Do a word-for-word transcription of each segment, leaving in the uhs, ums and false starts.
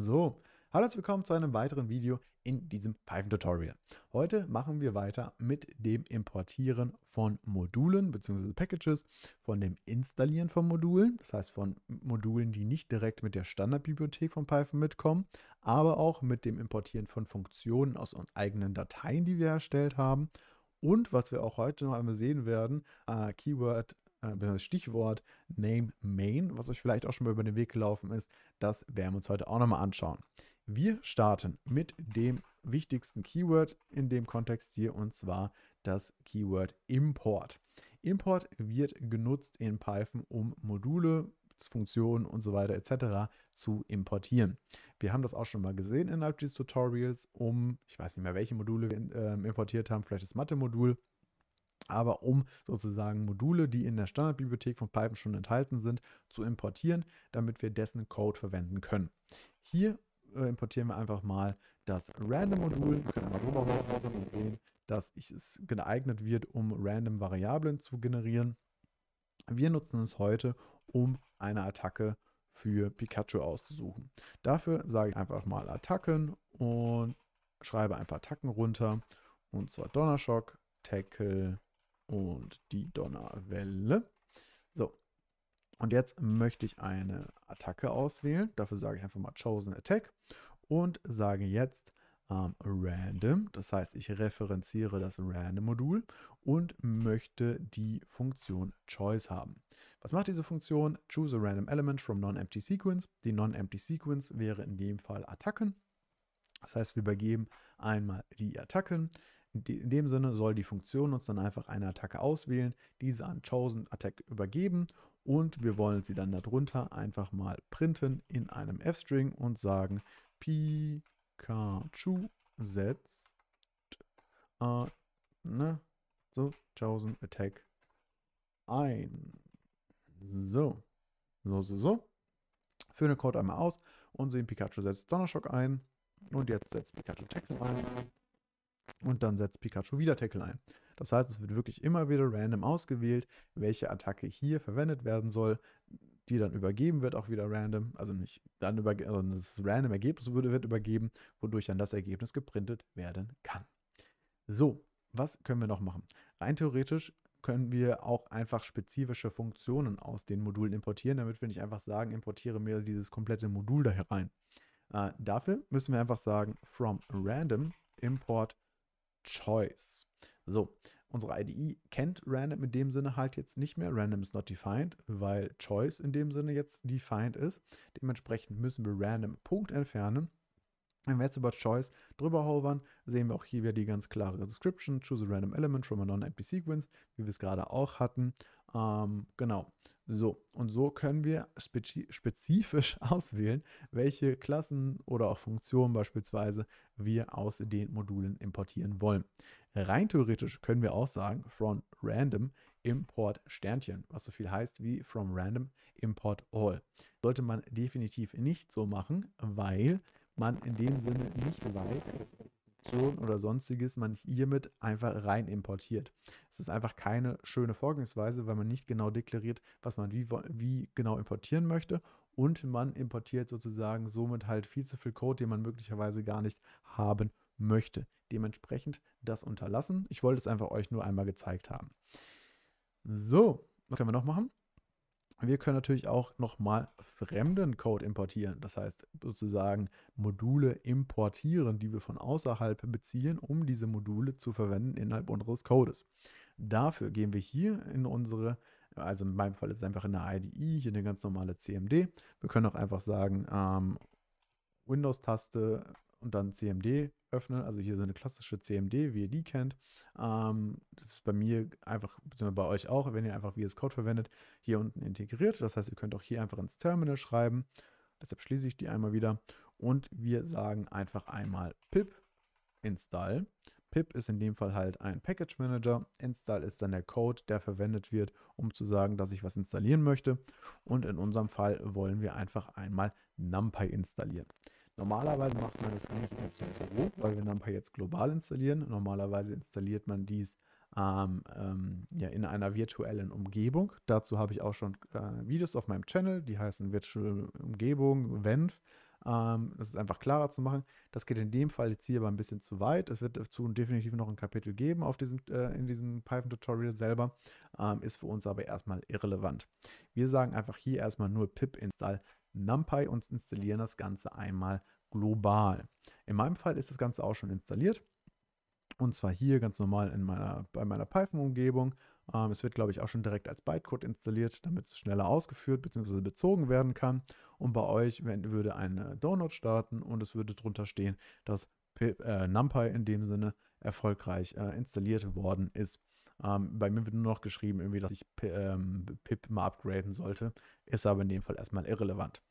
So, hallo und willkommen zu einem weiteren Video in diesem Python-Tutorial. Heute machen wir weiter mit dem Importieren von Modulen bzw. Packages, von dem Installieren von Modulen, das heißt von Modulen, die nicht direkt mit der Standardbibliothek von Python mitkommen, aber auch mit dem Importieren von Funktionen aus eigenen Dateien, die wir erstellt haben. Und was wir auch heute noch einmal sehen werden, äh, Keyword, Stichwort Name Main, was euch vielleicht auch schon mal über den Weg gelaufen ist, das werden wir uns heute auch nochmal anschauen. Wir starten mit dem wichtigsten Keyword in dem Kontext hier, und zwar das Keyword Import. Import wird genutzt in Python, um Module, Funktionen und so weiter et cetera zu importieren. Wir haben das auch schon mal gesehen innerhalb dieses Tutorials, um, ich weiß nicht mehr, welche Module wir äh, importiert haben, vielleicht das Mathe-Modul, aber um sozusagen Module, die in der Standardbibliothek von Python schon enthalten sind, zu importieren, damit wir dessen Code verwenden können. Hier äh, importieren wir einfach mal das Random-Modul. Wir können mal drüber laufen und sehen, dass es geeignet wird, um Random-Variablen zu generieren. Wir nutzen es heute, um eine Attacke für Pikachu auszusuchen. Dafür sage ich einfach mal Attacken und schreibe ein paar Attacken runter, und zwar Donnerschock, Tackle und die Donnerwelle. So, und jetzt möchte ich eine Attacke auswählen. Dafür sage ich einfach mal Chosen Attack und sage jetzt ähm, Random. Das heißt, ich referenziere das Random-Modul und möchte die Funktion Choice haben. Was macht diese Funktion? Choose a random element from non-empty sequence. Die non-empty sequence wäre in dem Fall Attacken. Das heißt, wir übergeben einmal die Attacken. In dem Sinne soll die Funktion uns dann einfach eine Attacke auswählen, diese an Chosen Attack übergeben, und wir wollen sie dann darunter einfach mal printen in einem f-String und sagen, Pikachu setzt äh, ne, so Chosen Attack ein. So, so, so, so. Führen den Code einmal aus und sehen, Pikachu setzt Donnerschock ein, und jetzt setzt Pikachu Tackle ein. Und dann setzt Pikachu wieder Tackle ein. Das heißt, es wird wirklich immer wieder random ausgewählt, welche Attacke hier verwendet werden soll, die dann übergeben wird, auch wieder random. Also nicht dann über, also das random Ergebnis wird übergeben, wodurch dann das Ergebnis geprintet werden kann. So, was können wir noch machen? Rein theoretisch können wir auch einfach spezifische Funktionen aus den Modulen importieren, damit wir nicht einfach sagen, importiere mir dieses komplette Modul da herein. Äh, dafür müssen wir einfach sagen, from random import Choice. So, unsere I D E kennt Random in dem Sinne halt jetzt nicht mehr. Random is not defined, weil Choice in dem Sinne jetzt defined ist. Dementsprechend müssen wir Random Punkt entfernen. Wenn wir jetzt über Choice drüber hovern, sehen wir auch hier wieder die ganz klare Description. Choose a random element from a non-empty sequence, wie wir es gerade auch hatten. Ähm, genau. So, und so können wir spezifisch auswählen, welche Klassen oder auch Funktionen beispielsweise wir aus den Modulen importieren wollen. Rein theoretisch können wir auch sagen, from random import Sternchen, was so viel heißt wie from random import all. Sollte man definitiv nicht so machen, weil man in dem Sinne nicht weiß, oder sonstiges man hiermit einfach rein importiert. Es ist einfach keine schöne Vorgehensweise, weil man nicht genau deklariert, was man wie, wie genau importieren möchte, und man importiert sozusagen somit halt viel zu viel Code, den man möglicherweise gar nicht haben möchte. Dementsprechend das unterlassen. Ich wollte es einfach euch nur einmal gezeigt haben. So, was können wir noch machen? Wir können natürlich auch nochmal fremden Code importieren, das heißt sozusagen Module importieren, die wir von außerhalb beziehen, um diese Module zu verwenden innerhalb unseres Codes. Dafür gehen wir hier in unsere, also in meinem Fall ist es einfach in der I D E, hier eine ganz normale C M D. Wir können auch einfach sagen, ähm, Windows-Taste und dann C M D öffnen, also hier so eine klassische C M D, wie ihr die kennt. Ähm, das ist bei mir einfach, beziehungsweise bei euch auch, wenn ihr einfach V S Code verwendet, hier unten integriert. Das heißt, ihr könnt auch hier einfach ins Terminal schreiben. Deshalb schließe ich die einmal wieder. Und wir sagen einfach einmal pip install. Pip ist in dem Fall halt ein Package Manager. Install ist dann der Code, der verwendet wird, um zu sagen, dass ich was installieren möchte. Und in unserem Fall wollen wir einfach einmal NumPy installieren. Normalerweise macht man das nicht mehr so, weil wir NumPy jetzt global installieren. Normalerweise installiert man dies ähm, ähm, ja, in einer virtuellen Umgebung. Dazu habe ich auch schon äh, Videos auf meinem Channel, die heißen Virtuelle Umgebung, W E N V. Ähm, das ist einfach klarer zu machen. Das geht in dem Fall jetzt hier aber ein bisschen zu weit. Es wird dazu definitiv noch ein Kapitel geben auf diesem, äh, in diesem Python-Tutorial selber. Ähm, ist für uns aber erstmal irrelevant. Wir sagen einfach hier erstmal nur pip install NumPy und installieren das Ganze einmal global. In meinem Fall ist das Ganze auch schon installiert. Und zwar hier ganz normal in meiner, bei meiner Python-Umgebung. Ähm, es wird, glaube ich, auch schon direkt als Bytecode installiert, damit es schneller ausgeführt bzw. bezogen werden kann. Und bei euch wenn, würde eine Download starten und es würde drunter stehen, dass äh, NumPy in dem Sinne erfolgreich äh, installiert worden ist. Ähm, bei mir wird nur noch geschrieben, irgendwie, dass ich ähm, pip mal upgraden sollte. Ist aber in dem Fall erstmal irrelevant.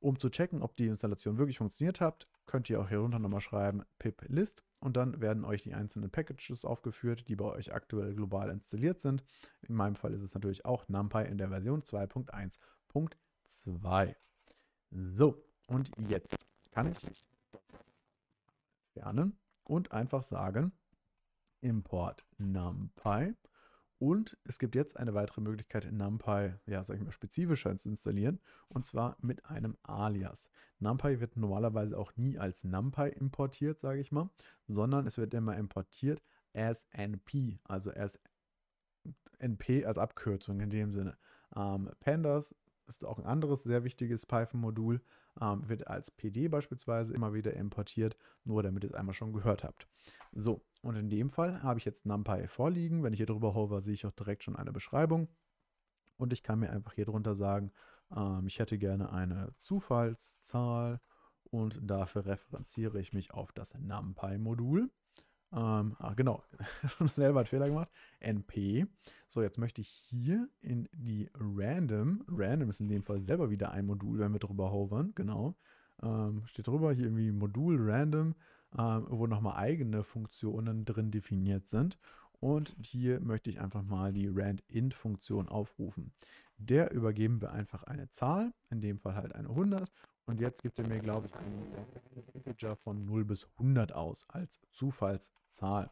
Um zu checken, ob die Installation wirklich funktioniert hat, könnt ihr auch hier runter nochmal schreiben pip list und dann werden euch die einzelnen Packages aufgeführt, die bei euch aktuell global installiert sind. In meinem Fall ist es natürlich auch NumPy in der Version zwei Punkt eins Punkt zwei. So, und jetzt kann ich das entfernen und einfach sagen import NumPy. Und es gibt jetzt eine weitere Möglichkeit, NumPy, ja, sag ich mal, spezifischer zu installieren, und zwar mit einem Alias. NumPy wird normalerweise auch nie als NumPy importiert, sage ich mal, sondern es wird immer importiert as N P, also as N P als Abkürzung in dem Sinne. Ähm, Pandas ist auch ein anderes sehr wichtiges Python-Modul, ähm, wird als P D beispielsweise immer wieder importiert, nur damit ihr es einmal schon gehört habt. So, und in dem Fall habe ich jetzt NumPy vorliegen. Wenn ich hier drüber hover, sehe ich auch direkt schon eine Beschreibung. Und ich kann mir einfach hier drunter sagen, ähm, ich hätte gerne eine Zufallszahl und dafür referenziere ich mich auf das NumPy-Modul. Ähm, ah, genau, schon selber einen Fehler gemacht, N P. So, jetzt möchte ich hier in die Random, Random ist in dem Fall selber wieder ein Modul, wenn wir drüber hovern, genau, ähm, steht drüber, hier irgendwie Modul Random, ähm, wo nochmal eigene Funktionen drin definiert sind. Und hier möchte ich einfach mal die RandInt-Funktion aufrufen. Der übergeben wir einfach eine Zahl, in dem Fall halt eine hundert. Und jetzt gibt er mir, glaube ich, einen Integer von null bis hundert aus als Zufallszahl.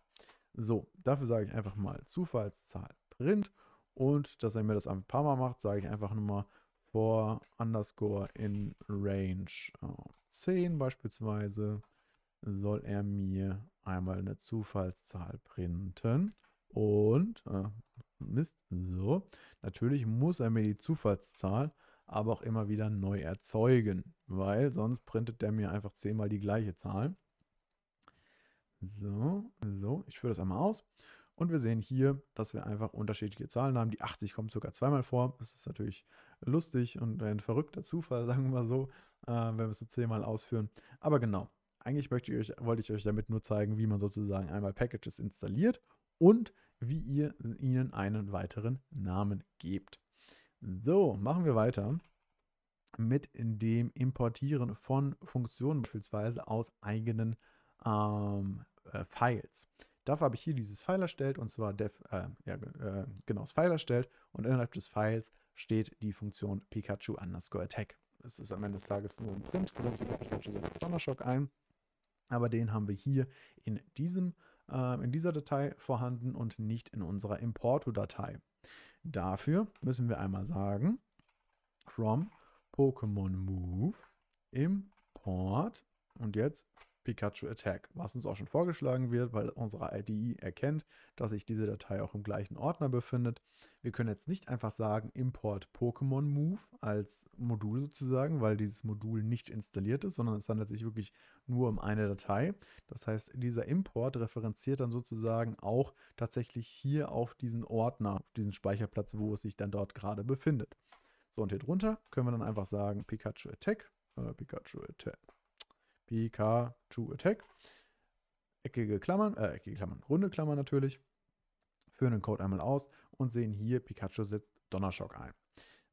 So, dafür sage ich einfach mal Zufallszahl print. Und dass er mir das ein paar Mal macht, sage ich einfach nochmal for underscore in range zehn beispielsweise, soll er mir einmal eine Zufallszahl printen. Und, äh, Mist, so, natürlich muss er mir die Zufallszahl aber auch immer wieder neu erzeugen, weil sonst printet der mir einfach zehnmal die gleiche Zahl. So, so, ich führe das einmal aus und wir sehen hier, dass wir einfach unterschiedliche Zahlen haben. Die achtzig kommt sogar zweimal vor. Das ist natürlich lustig und ein verrückter Zufall, sagen wir mal so, äh, wenn wir es so zehnmal ausführen. Aber genau, eigentlich möchte ich euch, wollte ich euch damit nur zeigen, wie man sozusagen einmal Packages installiert und wie ihr ihnen einen weiteren Namen gebt. So, machen wir weiter mit dem Importieren von Funktionen, beispielsweise aus eigenen ähm, äh, Files. Dafür habe ich hier dieses File erstellt und zwar def, äh, ja, äh, genau das File erstellt und innerhalb des Files steht die Funktion Pikachu underscore Attack. Es ist am Ende des Tages nur ein Print, Pikachu setzt Donnerschock ein, aber den haben wir hier in, diesem, äh, in dieser Datei vorhanden und nicht in unserer Importo-Datei. Dafür müssen wir einmal sagen, from Pokémon Move import und jetzt Pikachu Attack, was uns auch schon vorgeschlagen wird, weil unsere I D E erkennt, dass sich diese Datei auch im gleichen Ordner befindet. Wir können jetzt nicht einfach sagen, import Pokémon Move als Modul sozusagen, weil dieses Modul nicht installiert ist, sondern es handelt sich wirklich nur um eine Datei. Das heißt, dieser Import referenziert dann sozusagen auch tatsächlich hier auf diesen Ordner, auf diesen Speicherplatz, wo es sich dann dort gerade befindet. So, und hier drunter können wir dann einfach sagen, Pikachu Attack, äh, Pikachu Attack. Pikachu Attack, eckige Klammern, äh, eckige Klammern, runde Klammern natürlich, führen den Code einmal aus und sehen hier, Pikachu setzt Donnerschock ein.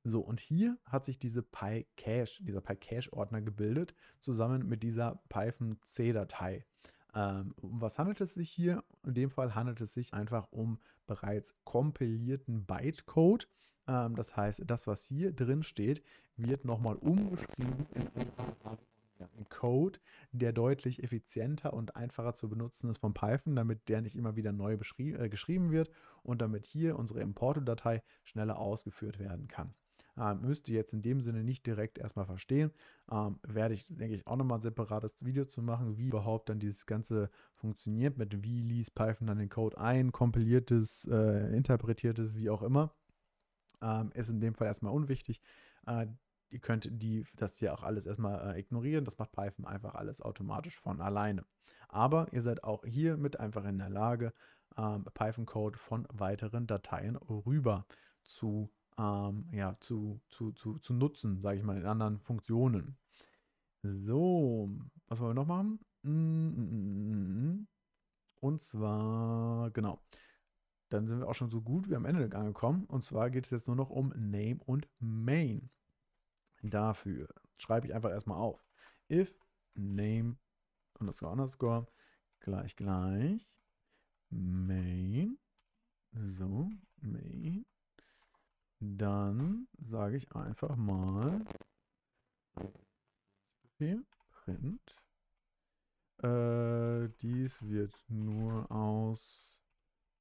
So, und hier hat sich diese PyCache, dieser PyCache-Ordner gebildet, zusammen mit dieser Python-C-Datei. Ähm, um was handelt es sich hier? In dem Fall handelt es sich einfach um bereits kompilierten Bytecode. Ähm, das heißt, das, was hier drin steht, wird nochmal umgeschrieben in ein Ein Code, der deutlich effizienter und einfacher zu benutzen ist von Python, damit der nicht immer wieder neu äh, geschrieben wird und damit hier unsere Importo-Datei schneller ausgeführt werden kann. Ähm, müsst ihr jetzt in dem Sinne nicht direkt erstmal verstehen. Ähm, werde ich, denke ich, auch nochmal ein separates Video zu machen, wie überhaupt dann dieses Ganze funktioniert mit wie liest Python dann den Code ein, kompiliertes, äh, interpretiertes, wie auch immer. Ähm, ist in dem Fall erstmal unwichtig. Äh, ihr könnt die, das hier auch alles erstmal äh, ignorieren. Das macht Python einfach alles automatisch von alleine. Aber ihr seid auch hier mit einfach in der Lage, ähm, Python-Code von weiteren Dateien rüber zu, ähm, ja, zu, zu, zu, zu nutzen, sage ich mal, in anderen Funktionen. So, was wollen wir noch machen? Und zwar, genau. Dann sind wir auch schon so gut wie am Ende angekommen. Und zwar geht es jetzt nur noch um Name und Main. Dafür schreibe ich einfach erstmal auf. If Name underscore underscore gleich gleich Main. So, Main. Dann sage ich einfach mal Print. Äh, dies wird nur aus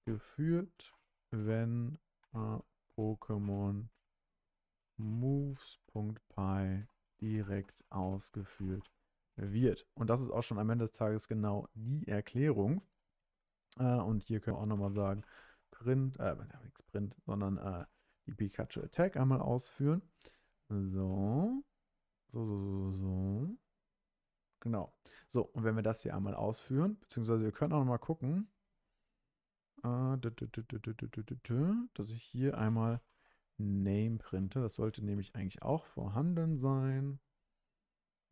geführt, wenn äh, Pokémon Moves.py direkt ausgeführt wird. Und das ist auch schon am Ende des Tages genau die Erklärung. Äh, und hier können wir auch nochmal sagen, Print, äh, nichts Print, sondern äh, die Pikachu Attack einmal ausführen. So, so, so, so, so. Genau. So, und wenn wir das hier einmal ausführen, beziehungsweise wir können auch nochmal gucken, dass ich hier einmal Name printe. Das sollte nämlich eigentlich auch vorhanden sein.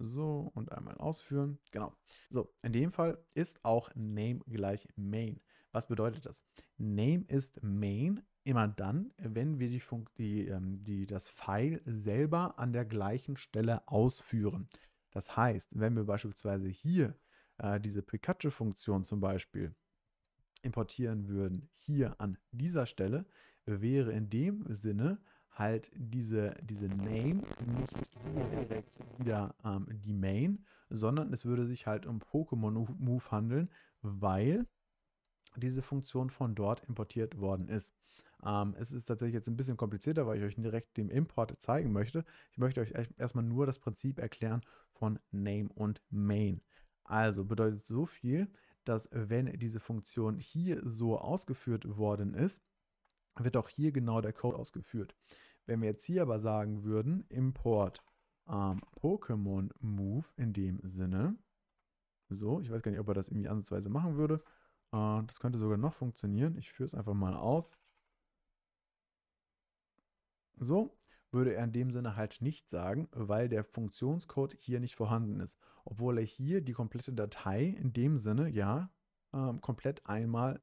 So, und einmal ausführen. Genau. So, in dem Fall ist auch Name gleich Main. Was bedeutet das? Name ist Main immer dann, wenn wir die Funk die, die, das File selber an der gleichen Stelle ausführen. Das heißt, wenn wir beispielsweise hier äh, diese Pikachu-Funktion zum Beispiel importieren würden, hier an dieser Stelle, wäre in dem Sinne halt diese, diese Name nicht direkt wieder ähm, die Main, sondern es würde sich halt um Pokémon Move handeln, weil diese Funktion von dort importiert worden ist. Ähm, es ist tatsächlich jetzt ein bisschen komplizierter, weil ich euch direkt den Import zeigen möchte. Ich möchte euch erstmal nur das Prinzip erklären von Name und Main. Also bedeutet so viel, dass wenn diese Funktion hier so ausgeführt worden ist, wird auch hier genau der Code ausgeführt. Wenn wir jetzt hier aber sagen würden, import ähm, Pokémon Move in dem Sinne, so, ich weiß gar nicht, ob er das irgendwie ansatzweise machen würde, äh, das könnte sogar noch funktionieren, ich führe es einfach mal aus. So, würde er in dem Sinne halt nicht sagen, weil der Funktionscode hier nicht vorhanden ist. Obwohl er hier die komplette Datei in dem Sinne, ja, ähm, komplett einmal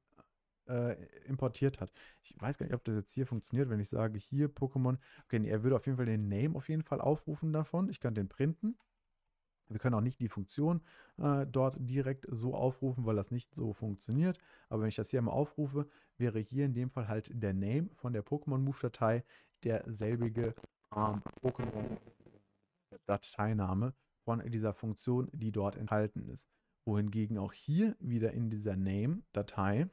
äh, importiert hat. Ich weiß gar nicht, ob das jetzt hier funktioniert, wenn ich sage, hier Pokémon, okay, nee, er würde auf jeden Fall den Name auf jeden Fall aufrufen davon. Ich kann den printen. Wir können auch nicht die Funktion äh, dort direkt so aufrufen, weil das nicht so funktioniert. Aber wenn ich das hier einmal aufrufe, wäre hier in dem Fall halt der Name von der Pokémon-Move-Datei derselbige ähm, Pokémon-Dateiname von dieser Funktion, die dort enthalten ist. Wohingegen auch hier wieder in dieser Name-Datei,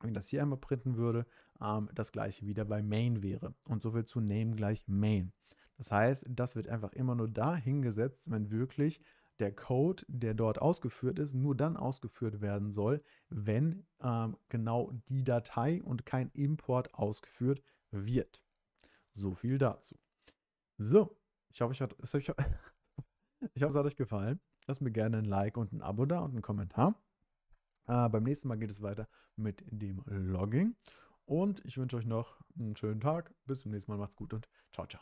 wenn ich das hier einmal printen würde, ähm, das gleiche wieder bei Main wäre. Und so viel zu Name gleich Main. Das heißt, das wird einfach immer nur da hingesetzt, wenn wirklich der Code, der dort ausgeführt ist, nur dann ausgeführt werden soll, wenn ähm, genau die Datei und kein Import ausgeführt wird. So viel dazu. So, ich hoffe, ich hat, ich hoffe, ich hoffe, es hat euch gefallen. Lasst mir gerne ein Like und ein Abo da und einen Kommentar. Äh, beim nächsten Mal geht es weiter mit dem Logging. Und ich wünsche euch noch einen schönen Tag. Bis zum nächsten Mal. Macht's gut und ciao, ciao.